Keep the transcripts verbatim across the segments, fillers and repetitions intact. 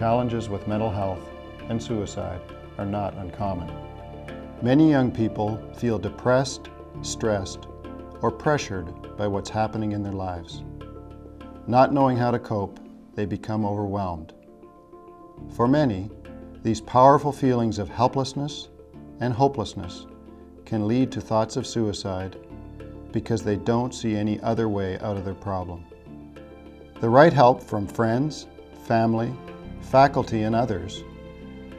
Challenges with mental health and suicide are not uncommon. Many young people feel depressed, stressed, or pressured by what's happening in their lives. Not knowing how to cope, they become overwhelmed. For many, these powerful feelings of helplessness and hopelessness can lead to thoughts of suicide because they don't see any other way out of their problem. The right help from friends, family, faculty, and others,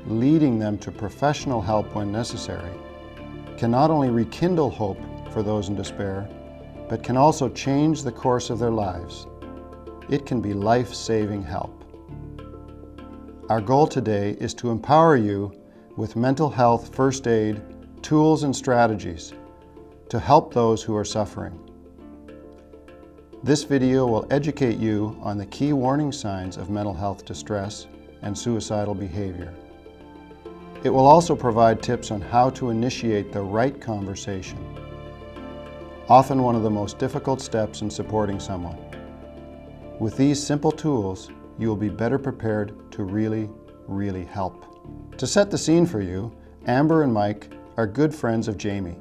leading them to professional help when necessary, can not only rekindle hope for those in despair, but can also change the course of their lives. It can be life-saving help. Our goal today is to empower you with mental health first aid tools and strategies to help those who are suffering. This video will educate you on the key warning signs of mental health distress and suicidal behavior. It will also provide tips on how to initiate the right conversation, often one of the most difficult steps in supporting someone. With these simple tools, you will be better prepared to really, really help. To set the scene for you, Amber and Mike are good friends of Jamie.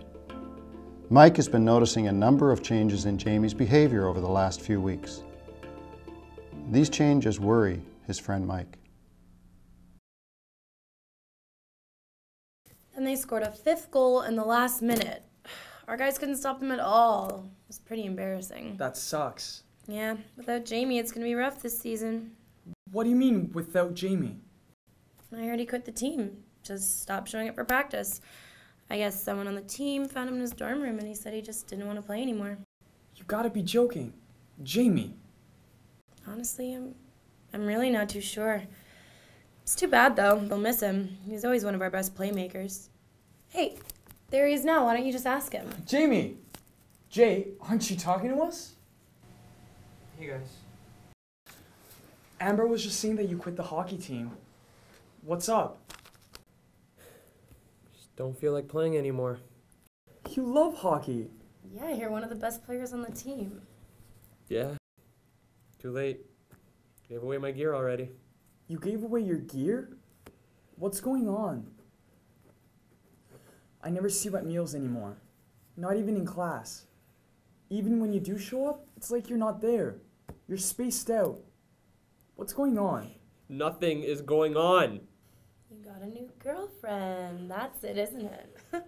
Mike has been noticing a number of changes in Jamie's behavior over the last few weeks. These changes worry his friend Mike. And they scored a fifth goal in the last minute. Our guys couldn't stop them at all. It was pretty embarrassing. That sucks. Yeah, without Jamie, it's going to be rough this season. What do you mean, without Jamie? I already quit the team. Just stopped showing up for practice. I guess someone on the team found him in his dorm room and he said he just didn't want to play anymore. You gotta be joking. Jamie. Honestly, I'm, I'm really not too sure. It's too bad, though. They'll miss him. He's always one of our best playmakers. Hey, there he is now. Why don't you just ask him? Jamie! Jay, aren't you talking to us? Hey, guys. Amber was just saying that you quit the hockey team. What's up? Just don't feel like playing anymore. You love hockey. Yeah, you're one of the best players on the team. Yeah. Too late. Gave away my gear already. You gave away your gear? What's going on? I never see you at meals anymore. Not even in class. Even when you do show up, it's like you're not there. You're spaced out. What's going on? Nothing is going on. You got a new girlfriend. That's it, isn't it? It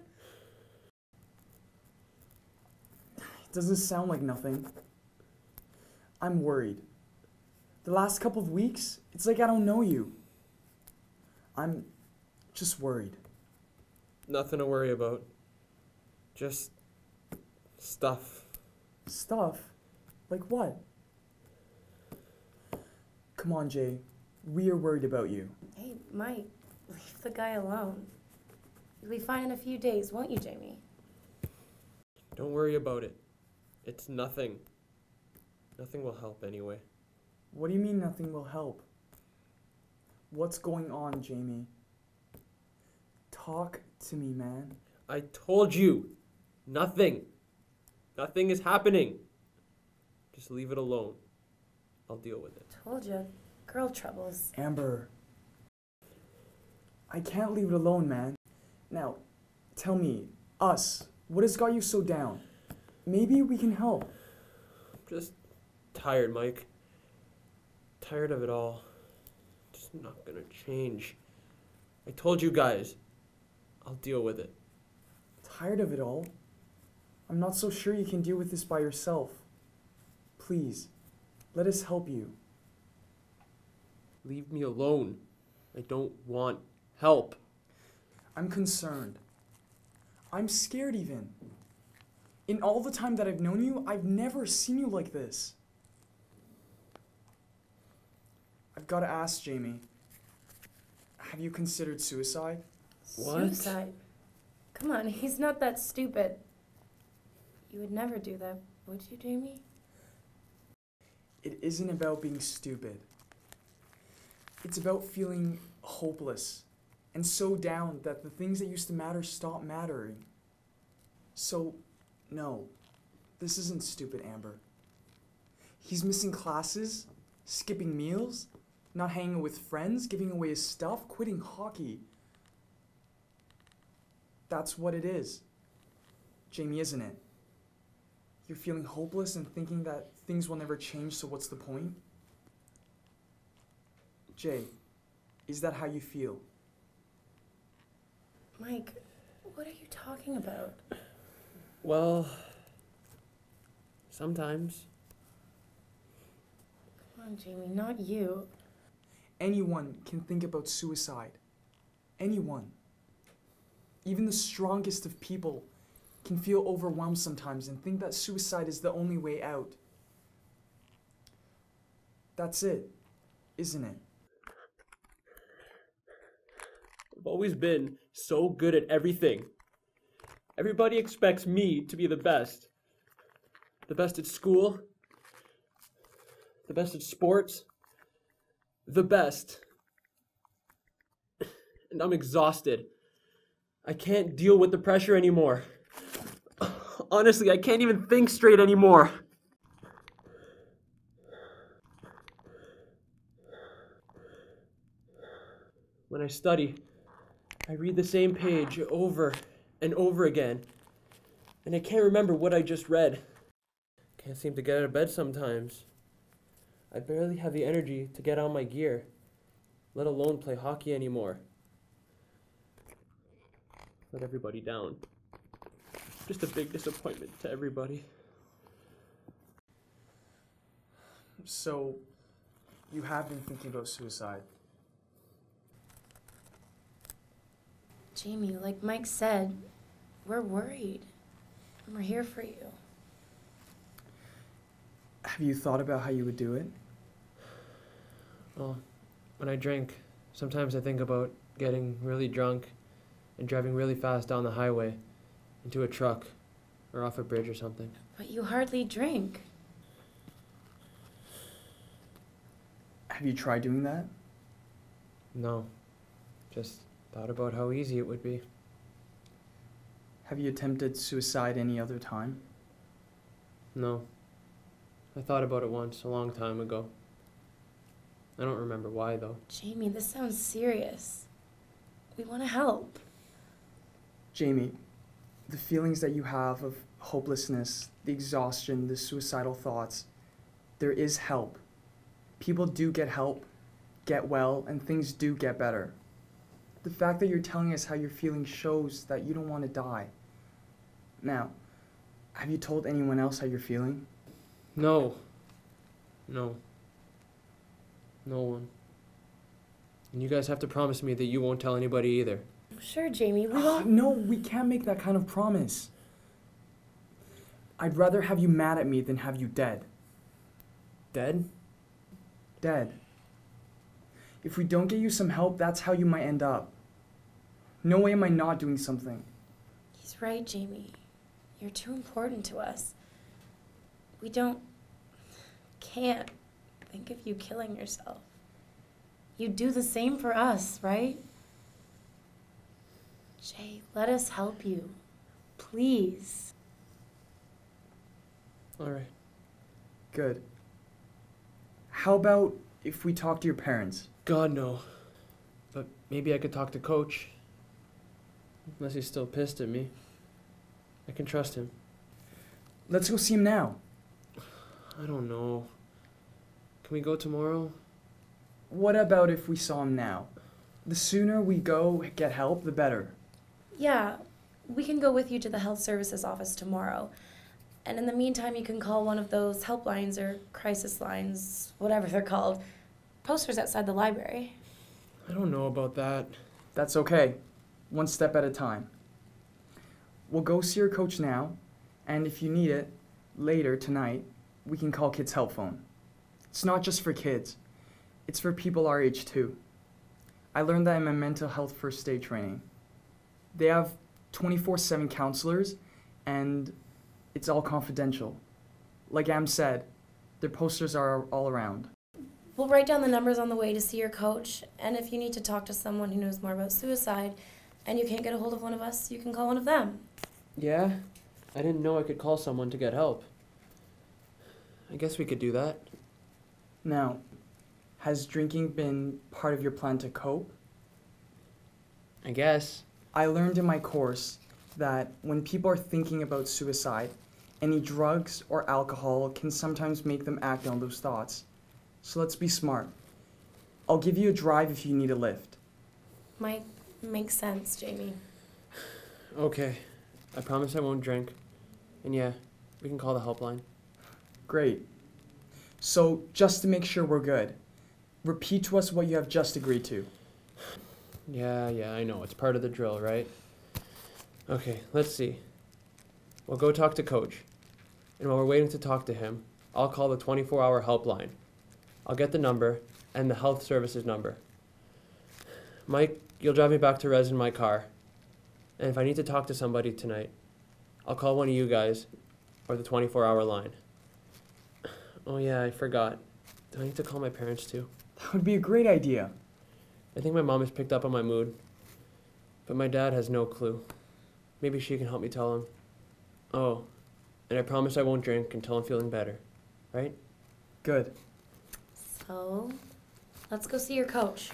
doesn't sound like nothing. I'm worried. The last couple of weeks, it's like I don't know you. I'm just worried. Nothing to worry about. Just stuff. Stuff? Like what? Come on, Jay. We are worried about you. Hey, Mike, leave the guy alone. You'll be fine in a few days, won't you, Jamie? Don't worry about it. It's nothing. Nothing will help anyway. What do you mean nothing will help? What's going on, Jamie? Talk to me, man. I told you. Nothing. Nothing is happening. Just leave it alone. I'll deal with it. Told you. Girl troubles. Amber. I can't leave it alone, man. Now, tell me, us, what has got you so down? Maybe we can help. I'm just tired, Mike. Tired of it all. Just not gonna change. I told you guys. I'll deal with it. Tired of it all? I'm not so sure you can deal with this by yourself. Please, let us help you. Leave me alone. I don't want help. I'm concerned. I'm scared even. In all the time that I've known you, I've never seen you like this. I've got to ask, Jamie. Have you considered suicide? What? Suicide? Come on, he's not that stupid. You would never do that, would you, Jamie? It isn't about being stupid. It's about feeling hopeless and so down that the things that used to matter stop mattering. So, no, this isn't stupid, Amber. He's missing classes, skipping meals, not hanging with friends, giving away his stuff, quitting hockey. That's what it is, Jamie, isn't it? You're feeling hopeless and thinking that things will never change, so what's the point? Jay, is that how you feel? Mike, what are you talking about? Well, sometimes. Come on, Jamie, not you. Anyone can think about suicide. Anyone. Even the strongest of people can feel overwhelmed sometimes and think that suicide is the only way out. That's it, isn't it? I've always been so good at everything. Everybody expects me to be the best. The best at school, the best at sports, the best. And I'm exhausted. I can't deal with the pressure anymore. Honestly, I can't even think straight anymore. When I study, I read the same page over and over again, and I can't remember what I just read. Can't seem to get out of bed sometimes. I barely have the energy to get on my gear, let alone play hockey anymore. Let everybody down. Just a big disappointment to everybody. So, you have been thinking about suicide? Jamie, like Mike said, we're worried, and we're here for you. Have you thought about how you would do it? Well, when I drink, sometimes I think about getting really drunk and driving really fast down the highway into a truck or off a bridge or something. But you hardly drink. Have you tried doing that? No, just thought about how easy it would be. Have you attempted suicide any other time? No. I thought about it once, a long time ago. I don't remember why, though. Jamie, this sounds serious. We want to help. Jamie, the feelings that you have of hopelessness, the exhaustion, the suicidal thoughts, there is help. People do get help, get well, and things do get better. The fact that you're telling us how you're feeling shows that you don't want to die. Now, have you told anyone else how you're feeling? No. No. No one. And you guys have to promise me that you won't tell anybody either. Sure, Jamie, we won't. No, we can't make that kind of promise. I'd rather have you mad at me than have you dead. Dead? Dead. If we don't get you some help, that's how you might end up. No way am I not doing something. He's right, Jamie. You're too important to us. We don't, can't think of you killing yourself. You'd do the same for us, right? Jay, let us help you, please. All right. Good. How about if we talk to your parents? God, no. But maybe I could talk to Coach. Unless he's still pissed at me. I can trust him. Let's go see him now. I don't know. Can we go tomorrow? What about if we saw him now? The sooner we go get help, the better. Yeah, we can go with you to the health services office tomorrow. And in the meantime, you can call one of those helplines or crisis lines, whatever they're called. Posters outside the library. I don't know about that. That's okay. One step at a time. We'll go see your coach now, and if you need it, later tonight, we can call Kids Help Phone. It's not just for kids. It's for people our age too. I learned that in my Mental Health First Aid training. They have twenty-four seven counselors, and it's all confidential. Like Am said, their posters are all around. We'll write down the numbers on the way to see your coach, and if you need to talk to someone who knows more about suicide, and you can't get a hold of one of us, you can call one of them. Yeah, I didn't know I could call someone to get help. I guess we could do that. Now, Has drinking been part of your plan to cope? I guess. I learned in my course that when people are thinking about suicide, any drugs or alcohol can sometimes make them act on those thoughts. So let's be smart. I'll give you a drive if you need a lift. Mike, makes sense, Jamie. Okay. I promise I won't drink. And yeah, we can call the helpline. Great. So, just to make sure we're good, repeat to us what you have just agreed to. Yeah, yeah, I know. It's part of the drill, right? Okay, let's see. We'll go talk to Coach. And while we're waiting to talk to him, I'll call the twenty-four hour helpline. I'll get the number and the health services number. Mike, you'll drive me back to Res in my car. And if I need to talk to somebody tonight, I'll call one of you guys or the twenty-four hour line. Oh yeah, I forgot. Do I need to call my parents too? That would be a great idea. I think my mom has picked up on my mood, but my dad has no clue. Maybe she can help me tell him. Oh, and I promise I won't drink until I'm feeling better, right? Good. So, let's go see your coach.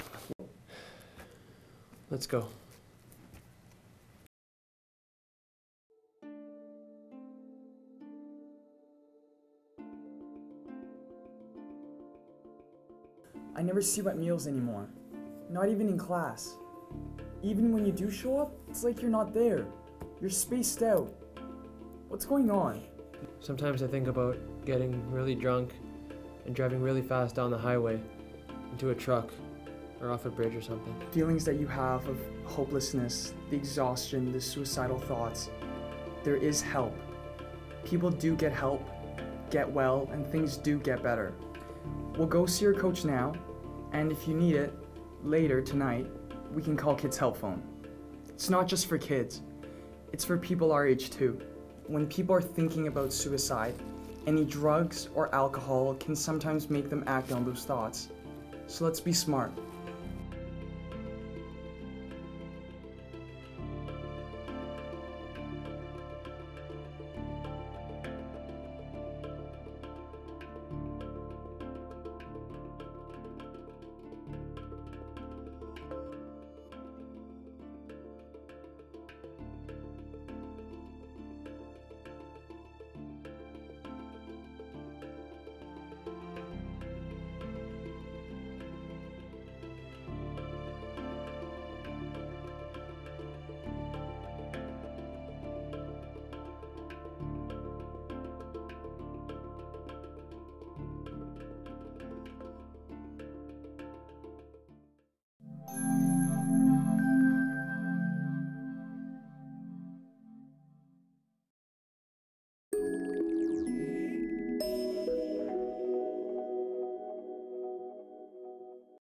Let's go. I never see you at meals anymore, not even in class. Even when you do show up, it's like you're not there. You're spaced out. What's going on? Sometimes I think about getting really drunk and driving really fast down the highway into a truck or off a bridge or something. Feelings that you have of hopelessness, the exhaustion, the suicidal thoughts, there is help. People do get help, get well, and things do get better. We'll go see your coach now, and if you need it, later tonight, we can call Kids Help Phone. It's not just for kids, it's for people our age too. When people are thinking about suicide, any drugs or alcohol can sometimes make them act on those thoughts. So let's be smart.